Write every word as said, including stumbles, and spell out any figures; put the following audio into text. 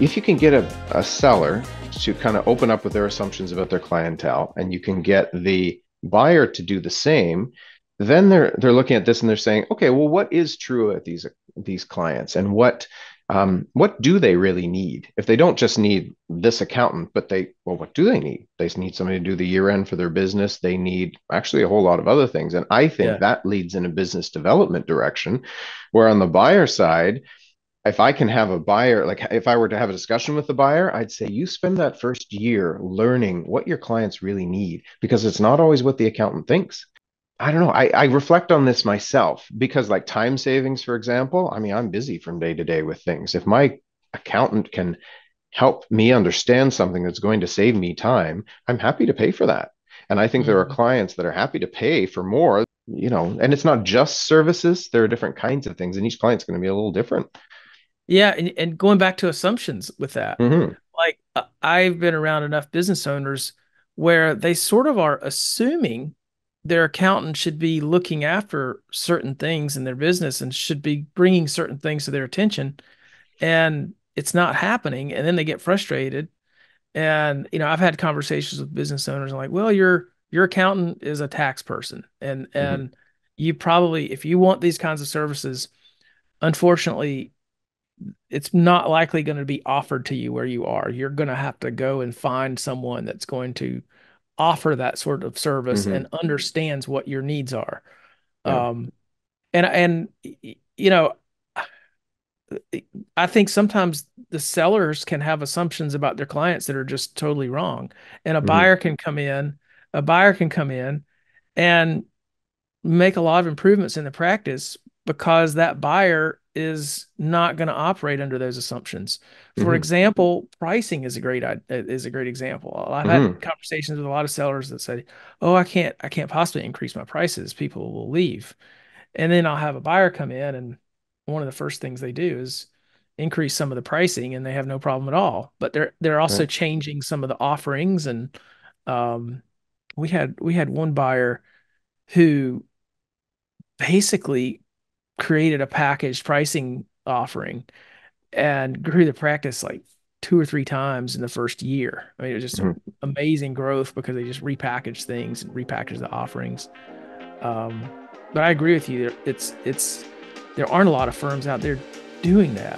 if you can get a, a seller to kind of open up with their assumptions about their clientele, and you can get the buyer to do the same, then they're they're looking at this and they're saying, okay, well, what is true at these these clients, and what um, what do they really need? If they don't just need this accountant, but they well, what do they need? They need somebody to do the year end for their business. They need actually a whole lot of other things, and I think yeah. that leads in a business development direction, where on the buyer side, if I can have a buyer, like if I were to have a discussion with the buyer, I'd say you spend that first year learning what your clients really need, because it's not always what the accountant thinks. I don't know. I, I reflect on this myself, because like time savings, for example, I mean, I'm busy from day to day with things. If my accountant can help me understand something that's going to save me time, I'm happy to pay for that. And I think mm-hmm. there are clients that are happy to pay for more, you know, and it's not just services. There are different kinds of things, and each client's going to be a little different. Yeah. And, and going back to assumptions with that, mm-hmm. like uh, I've been around enough business owners where they sort of are assuming their accountant should be looking after certain things in their business and should be bringing certain things to their attention, and it's not happening. And then they get frustrated. And, you know, I've had conversations with business owners and like, well, your, your accountant is a tax person. And, mm-hmm. and you probably, if you want these kinds of services, unfortunately, it's not likely going to be offered to you where you are. You're going to have to go and find someone that's going to offer that sort of service mm-hmm. and understands what your needs are. Yeah. Um, and, and, you know, I think sometimes the sellers can have assumptions about their clients that are just totally wrong. And a mm-hmm. buyer can come in, a buyer can come in and make a lot of improvements in the practice, because that buyer is not going to operate under those assumptions. For mm-hmm. example, pricing is a great is a great example. I've had mm-hmm. conversations with a lot of sellers that say, "Oh, I can't I can't possibly increase my prices. People will leave." And then I'll have a buyer come in, and one of the first things they do is increase some of the pricing, and they have no problem at all. But they're they're also right. changing some of the offerings. And um, we had we had one buyer who basically created a packaged pricing offering and grew the practice like two or three times in the first year. I mean, it was just mm-hmm. amazing growth, because they just repackaged things and repackaged the offerings. Um, but I agree with you. It's, it's, there aren't a lot of firms out there doing that.